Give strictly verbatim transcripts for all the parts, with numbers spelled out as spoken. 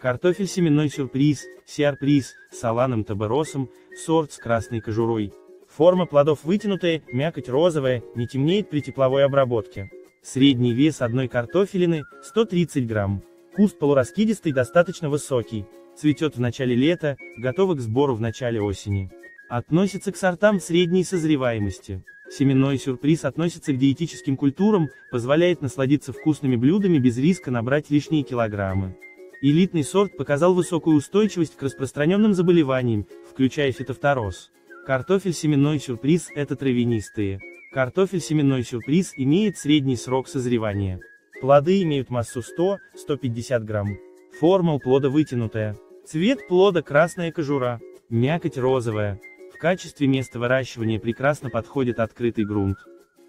Картофель семенной сюрприз, Syurpriz, Solanum tuberosum, сорт с красной кожурой. Форма плодов вытянутая, мякоть розовая, не темнеет при тепловой обработке. Средний вес одной картофелины – сто тридцать грамм. Куст полураскидистый, достаточно высокий. Цветет в начале лета, готова к сбору в начале осени. Относится к сортам средней созреваемости. Семенной сюрприз относится к диетическим культурам, позволяет насладиться вкусными блюдами без риска набрать лишние килограммы. Элитный сорт показал высокую устойчивость к распространенным заболеваниям, включая фитофтороз. Картофель семенной сюрприз – это травянистые. Картофель семенной сюрприз имеет средний срок созревания. Плоды имеют массу сто — сто пятьдесят грамм. Форма у плода вытянутая. Цвет плода красная кожура. Мякоть розовая. В качестве места выращивания прекрасно подходит открытый грунт.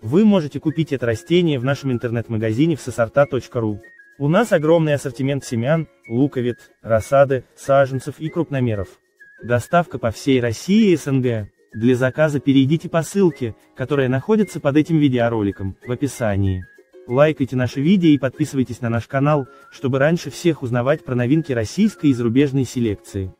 Вы можете купить это растение в нашем интернет-магазине в се сорта точка ру. У нас огромный ассортимент семян, луковиц, рассады, саженцев и крупномеров. Доставка по всей России и СНГ. Для заказа перейдите по ссылке, которая находится под этим видеороликом, в описании. Лайкайте наши видео и подписывайтесь на наш канал, чтобы раньше всех узнавать про новинки российской и зарубежной селекции.